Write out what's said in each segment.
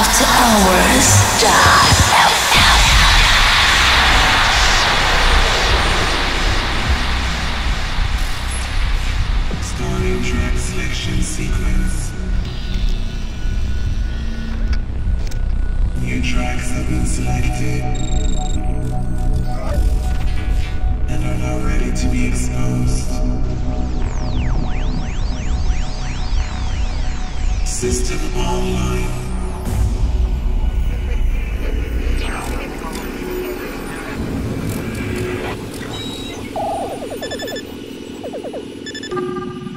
AfterHours.fm. Starting track selection sequence. New tracks have been selected and are now ready to be exposed. System online.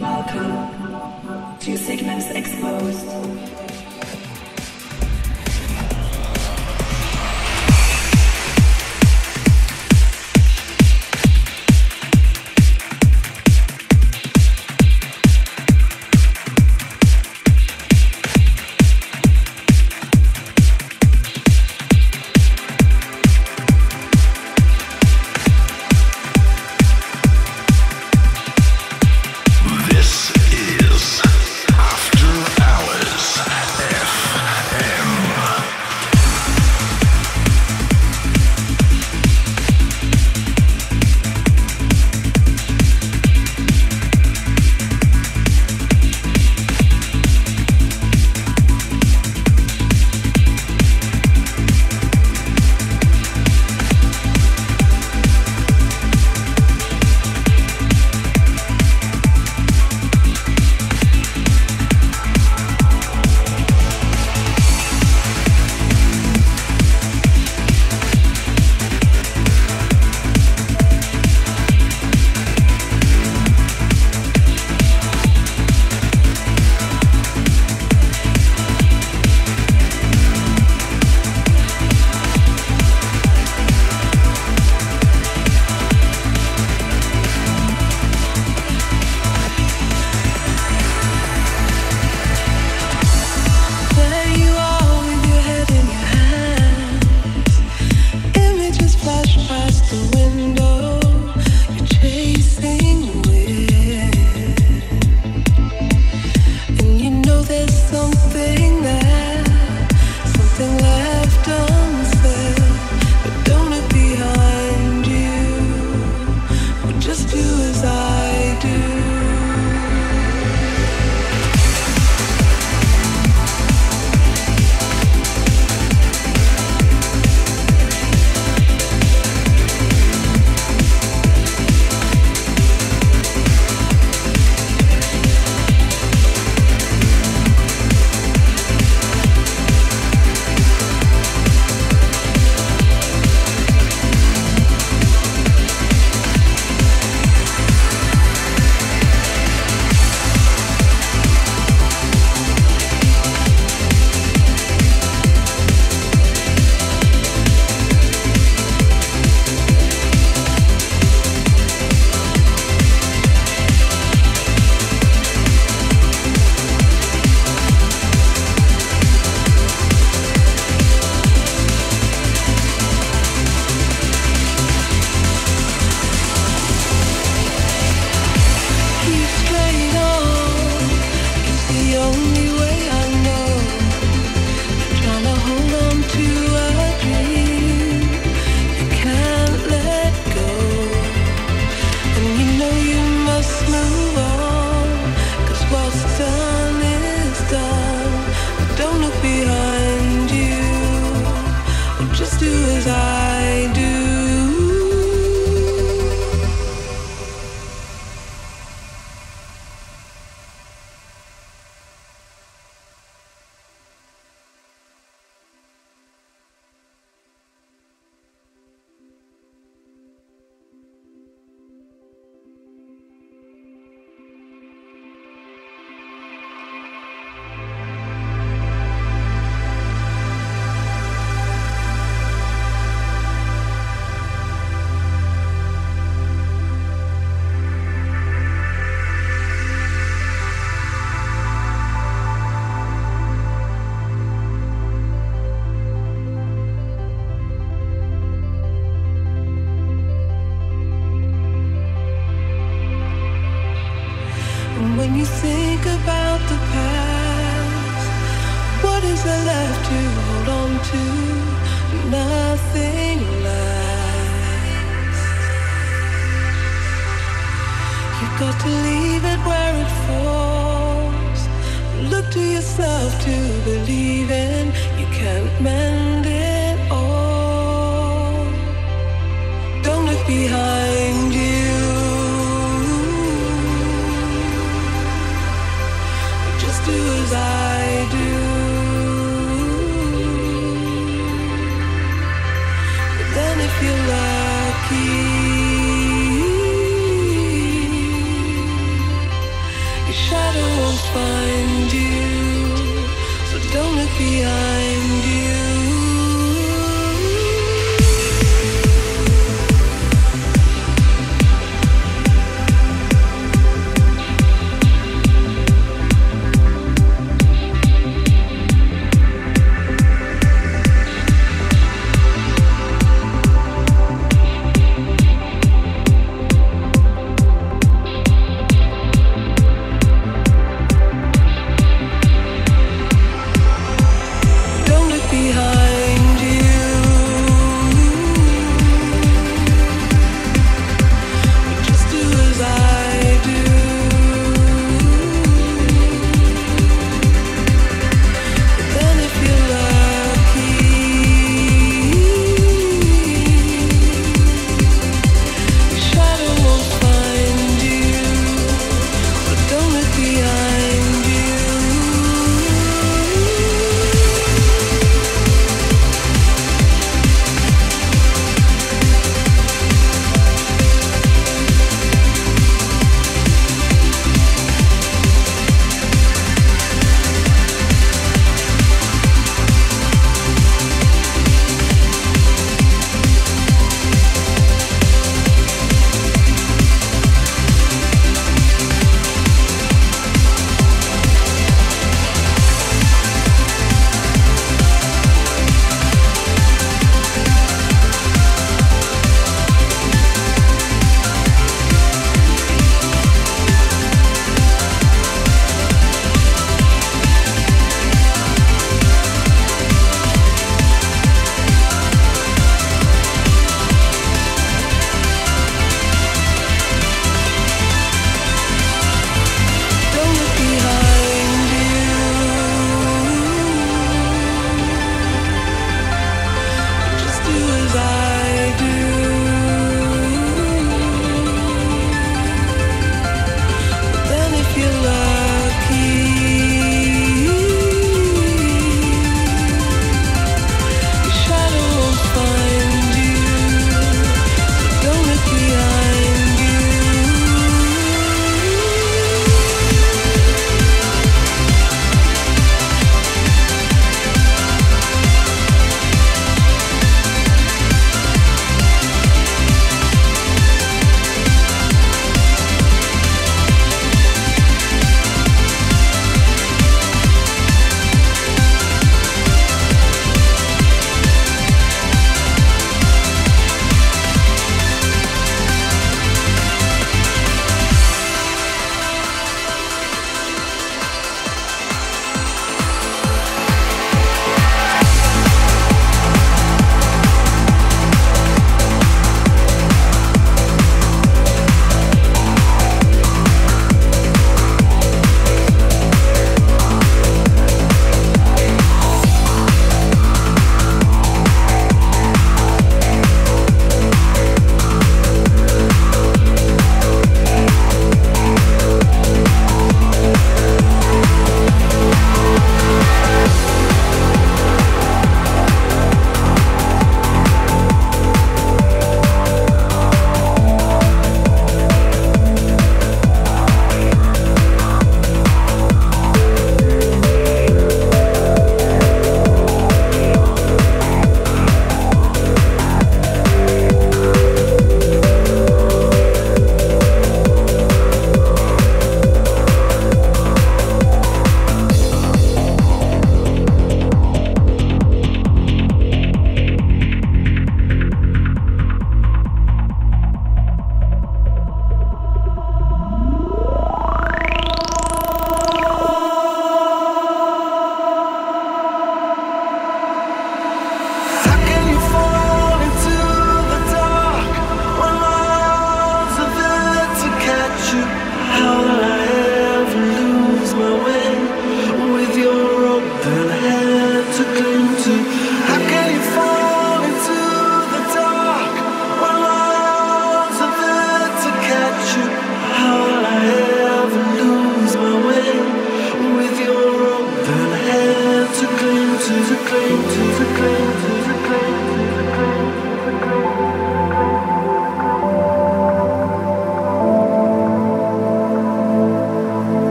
Welcome to Signals Exposed. This is After Hours. I left you, hold on to nothing lasts. You've got to leave it where it falls. Look to yourself to believe in. You can't mend it all. Don't look behind you. Just do as I do. If you're lucky, your shadow won't find you, so don't look behind you.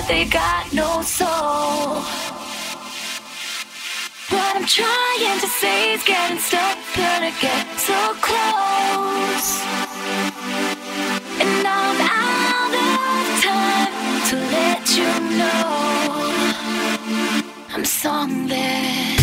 but they got no soul. What I'm trying to say is getting stuck, gonna get so close. And I'm out of time to let you know I'm songless.